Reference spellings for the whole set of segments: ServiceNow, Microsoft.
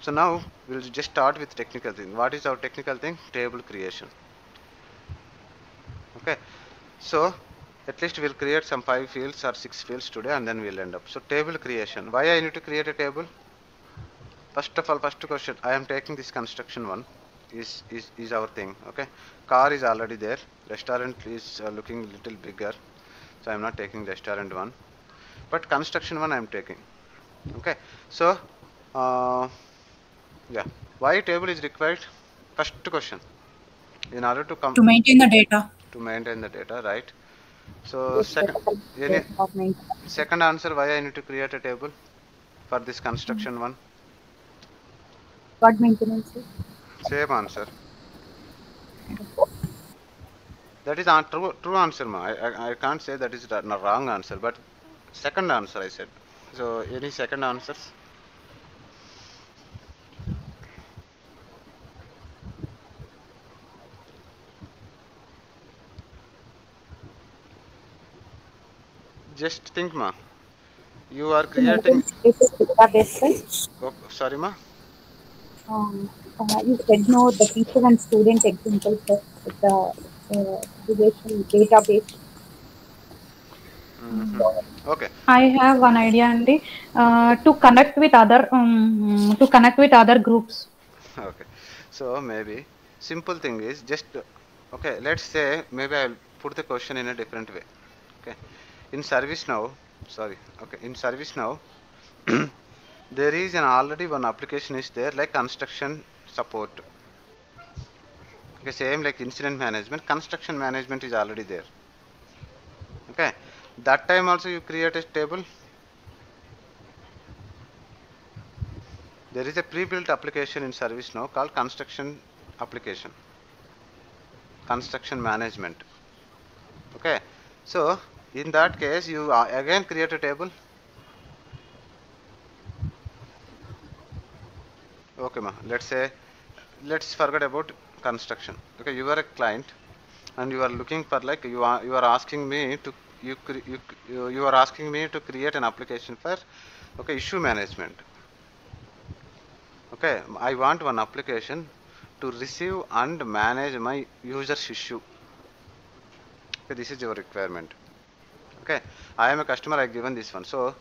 So now we'll just start with technical thing. What is our technical thing? Table creation. Okay, so at least we'll create some 5 fields or 6 fields today, and then we'll end up. So table creation. Why I need to create a table? First of all, first question, I am taking this construction one is our thing. Okay, car is already there, restaurant is looking little bigger, so I am not taking restaurant one, but construction one I am taking. Okay, so yeah, why table is required? First question, in order to come to maintain the data, right? So second answer, why I need to create a table for this construction one? What maintenance? Same answer. That is a true answer, ma. I can't say that is the wrong answer, but second answer I said. So any second answers? Just think, ma. You are creating. Oh, sorry, ma. You said no, the teacher and student examples with the relational database. Okay. I have one idea, Andy, to connect with other groups. Okay. So maybe simple thing is just okay. Let's say maybe I'll put the question in a different way. Okay. In ServiceNow, sorry. Okay. In ServiceNow, there is an already one application is there like construction support. Okay, same like incident management, construction management is already there. Okay, that time also you create a table. There is a pre-built application in ServiceNow called construction application, construction management. Okay, so in that case you again create a table. Okay, ma. Let's say, let's forget about construction. Okay, you are a client, and you are looking for like you are asking me to you are asking me to create an application for okay issue management. Okay, I want one application to receive and manage my user's issue. Okay, this is your requirement. Okay, I am a customer. I have given this one. So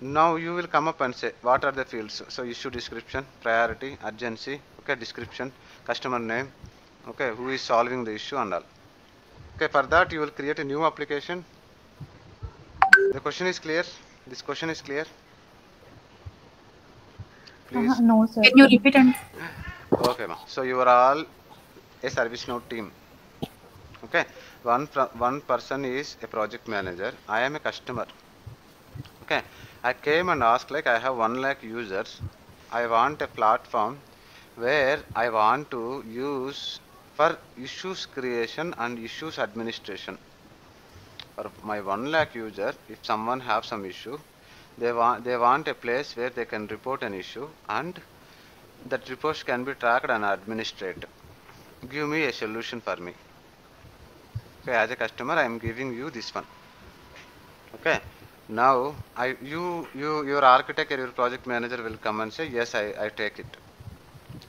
now you will come up and say what are the fields. So issue description, priority, urgency, okay, description, customer name, okay, who is solving the issue and all. Okay, for that you will create a new application. The question is clear? This question is clear? Please. No sir, can you repeat it? Okay, ma. So you are all a ServiceNow team. Okay, one person is a project manager. I am a customer. Okay, I came and asked like I have 1 lakh users. I want a platform where I want to use for issues creation and issues administration. For my 1 lakh user, if someone have some issue, they want a place where they can report an issue and that reports can be tracked and administrated. Give me a solution for me. Okay, as a customer, I am giving you this one. Okay. Now, your architect or your project manager will come and say, yes, I take it.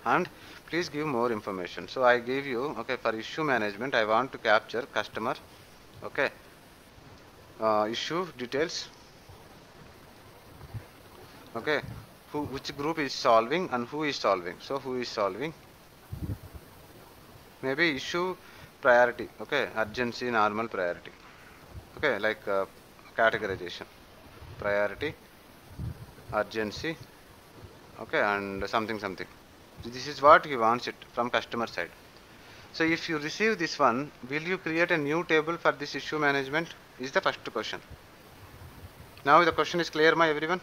And please give more information. So I give you, okay, for issue management, I want to capture customer, okay, issue details, okay, which group is solving and who is solving. So who is solving? Maybe issue priority, okay, urgency, normal priority, okay, like categorization, priority, urgency, okay, and something. This is what he wants it from customer side. So if you receive this one, will you create a new table for this issue management? Is the first question. Now the question is clear, my everyone?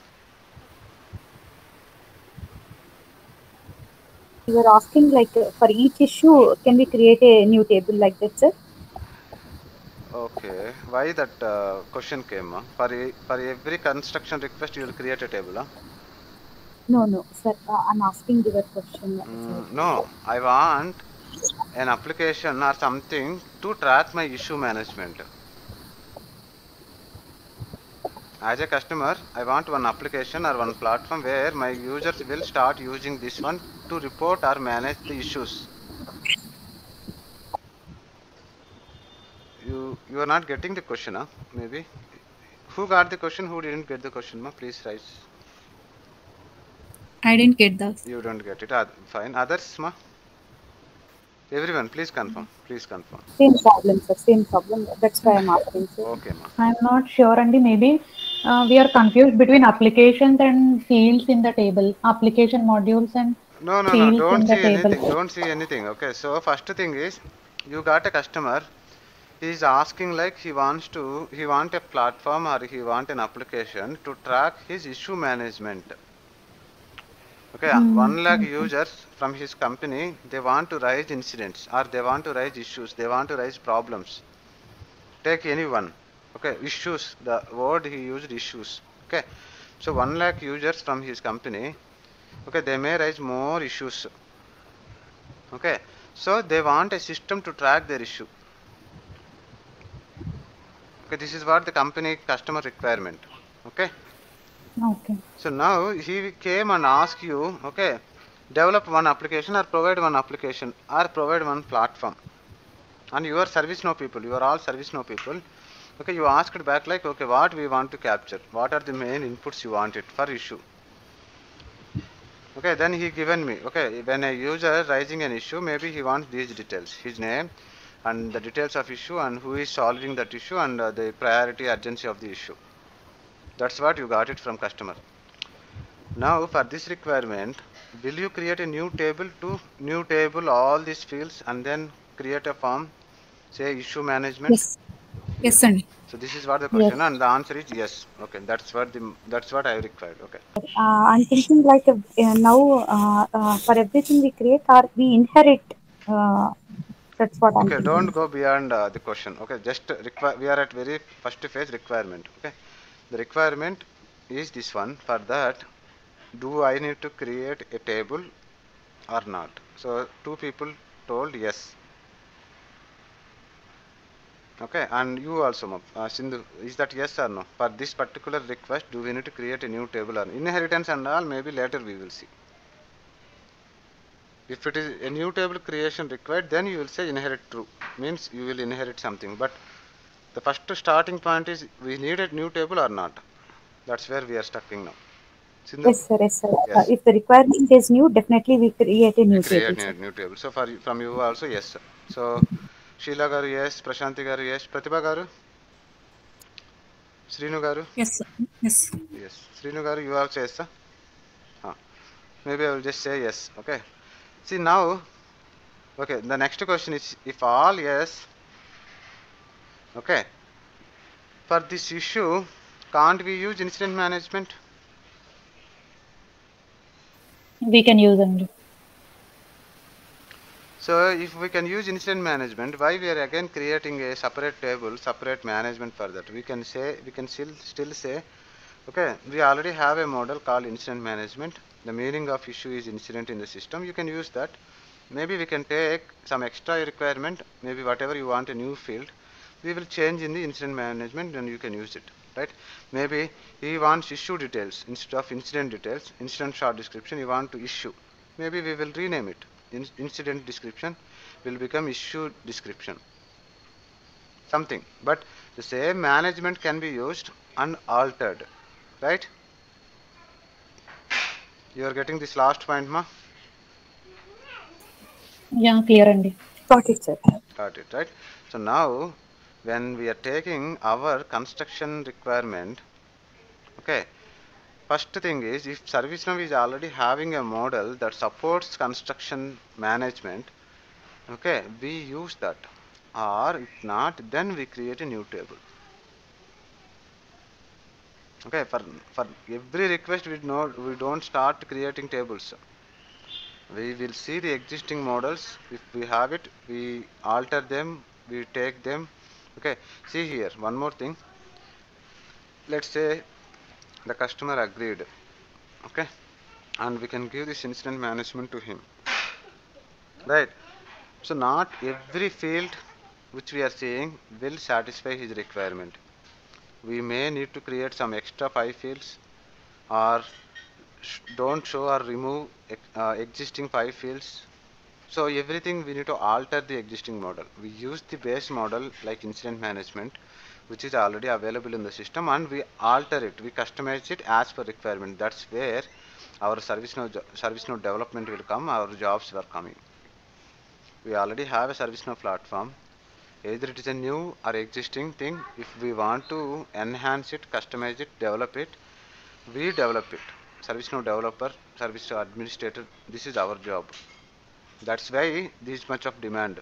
You are asking like for each issue, can we create a new table like that, sir? Okay, why that question came? For every construction request, you will create a table. No, sir, I'm asking your question. No, I want an application or something to track my issue management. As a customer, I want one application or one platform where my users will start using this one to report or manage the issues. You are not getting the question, huh? Maybe. Who got the question? Who didn't get the question, ma? Please write. I didn't get that. You don't get it. Fine. Others, ma? Everyone, please confirm. Please confirm. Same problem, sir. Same problem. That's why I'm asking, sir. Okay, ma. I'm not sure, Andy. Maybe we are confused between applications and fields in the table. Application modules and fields. Don't see anything. Don't see anything. Okay. So first thing is, you got a customer. He is asking like he wants a platform or he wants an application to track his issue management. Okay, 1 lakh users from his company, they want to raise incidents or they want to raise issues, they want to raise problems. Take anyone. Okay, issues, the word he used, issues. Okay, so 1 lakh users from his company, okay, they may raise more issues. Okay, so they want a system to track their issue. Okay, this is what the company customer requirement. Okay. Okay. So now he came and asked you, okay, develop one application or provide one application or provide one platform. And you are ServiceNow people. You are all ServiceNow people. Okay, you asked back like, okay, what we want to capture? What are the main inputs you wanted for issue? Okay, then he given me, okay, when a user raising an issue, maybe he wants these details, his name, and the details of issue and who is solving that issue and the priority urgency of the issue. That's what you got it from customer. Now for this requirement, will you create a new table all these fields and then create a form, say issue management? Yes. Yes, sir. So this is what the question, yes. And the answer is yes. Okay, that's what I required. Okay. I'm thinking like now for everything we create or we inherit. That's what I'm thinking. Don't go beyond the question. Okay, just we are at very first phase requirement. Okay, the requirement is this one. For that, do I need to create a table or not? So two people told yes. Okay, and you also, Sindhu, is that yes or no? For this particular request, do we need to create a new table or inheritance and all? Maybe later we will see. If it is a new table creation required, then you will say inherit true. Means you will inherit something. But the first starting point is we need a new table or not. That's where we are stuck in now. Sindhu? Yes, sir. Yes, sir. Yes. If the requirement is new, definitely we create a new table. Create a new table. So from you also, yes, sir. So Sheila garu, yes. Prashanti garu, yes. Pratibha garu? Srinu garu? Yes, sir. Yes. Yes. Srinu garu, you also yes, sir? Huh. Maybe I will just say yes. Okay. See now, okay, the next question is, if all yes, okay, for this issue, can't we use incident management? We can use them. So if we can use incident management, why we are again creating a separate table, separate management for that? We can still say, okay, we already have a model called incident management. The meaning of issue is incident in the system. You can use that. Maybe we can take some extra requirement, maybe whatever you want, a new field, we will change in the incident management and you can use it, right? Maybe he wants issue details instead of incident details, incident short description, you want to issue. Maybe we will rename it. Incident description will become issue description. Something. But the same management can be used and altered, right? You are getting this last point, ma? Yeah, clear and got it, sir. Got it, right? So now, when we are taking our construction requirement, okay, first thing is, if ServiceNow is already having a model that supports construction management, okay, we use that. Or if not, then we create a new table. Okay, for every request we don't start creating tables. We will see the existing models. If we have it, we alter them, we take them. Okay, see here, one more thing. Let's say the customer agreed. Okay, and we can give this incident management to him. Right, so not every field which we are seeing will satisfy his requirement. we may need to create some extra file fields, or don't show or remove existing file fields. So everything we need to alter the existing model. We use the base model like incident management, which is already available in the system, and we alter it, we customize it as per requirement. That's where our ServiceNow development will come, our jobs were coming. We already have a ServiceNow platform. Either it is a new or existing thing. If we want to enhance it, customize it, develop it, we develop it. ServiceNow developer, ServiceNow administrator, this is our job. That's why this much of demand.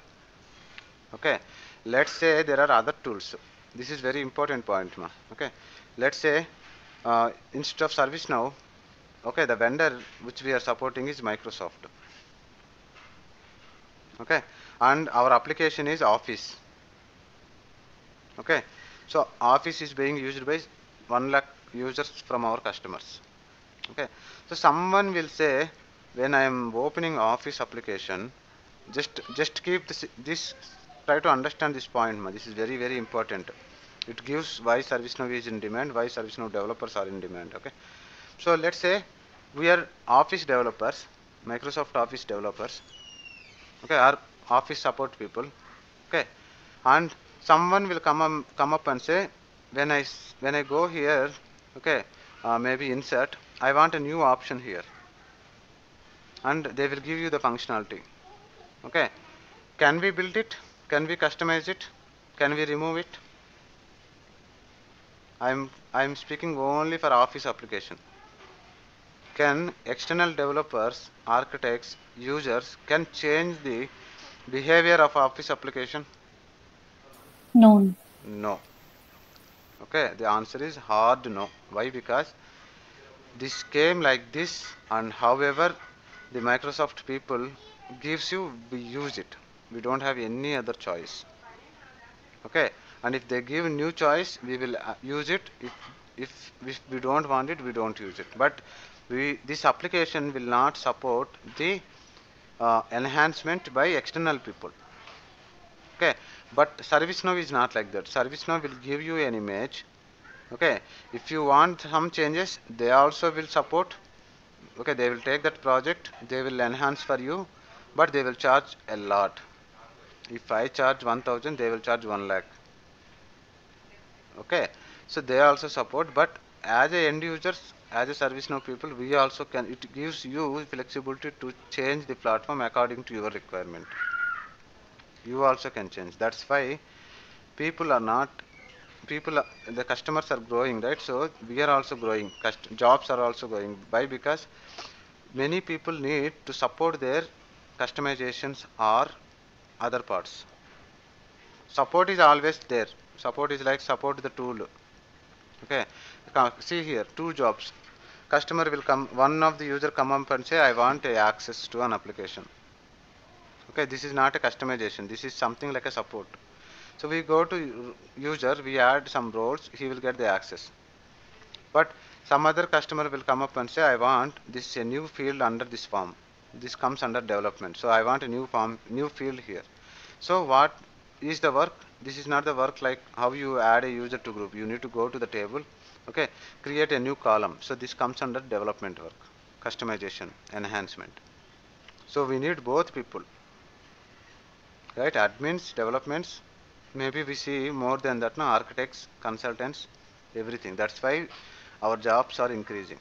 Okay, let's say there are other tools. This is very important point, ma. Okay, let's say instead of ServiceNow, okay, the vendor which we are supporting is Microsoft. Okay, and our application is Office. Okay, so Office is being used by 1 lakh users from our customers. Okay, so someone will say, when I am opening Office application, just keep this try to understand this point, ma. This is very, very important. It gives why ServiceNow is in demand, why ServiceNow developers are in demand. Okay, so let's say we are Office developers, Microsoft Office developers, okay, or Office support people. Okay, and someone will come up and say, when I go here, okay, maybe insert, I want a new option here, and they will give you the functionality. Okay, can we build it? Can we customize it? Can we remove it? I'm speaking only for Office application. Can external developers, architects, users can change the behavior of Office application? No. No. Okay, the answer is hard no. Why? Because this came like this, and however the Microsoft people gives you, we use it. We don't have any other choice. Okay, and if they give new choice, we will use it. If we don't want it, we don't use it. But this application will not support the enhancement by external people. Okay, but ServiceNow is not like that. ServiceNow will give you an image. Okay, if you want some changes, they also will support. Okay, they will take that project, they will enhance for you, but they will charge a lot. If I charge 1,000, they will charge 1 lakh. Okay, so they also support, but as a end users, as a ServiceNow people, we also can. It gives you flexibility to change the platform according to your requirement. You also can change. That's why the customers are growing, right? So we are also growing. Jobs are also growing. Why? Because many people need to support their customizations or other parts. Support is always there. Support is like support the tool. Okay, see here, two jobs. Customer will come, one of the user come up and say, I want access to an application. Okay, this is not a customization. This is something like a support. So we go to user, we add some roles, he will get the access. But some other customer will come up and say, I want this a new field under this form. This comes under development. So I want a new form, new field here. So what is the work? This is not the work like how you add a user to group. You need to go to the table, okay, create a new column. So this comes under development work, customization, enhancement. So we need both people, right? Admins, developments. Maybe we see more than that, no? Architects, consultants, everything. That's why our jobs are increasing.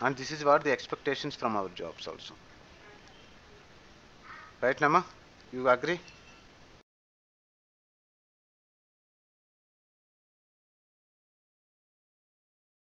And this is what the expectations from our jobs also. Right, Nama? You agree?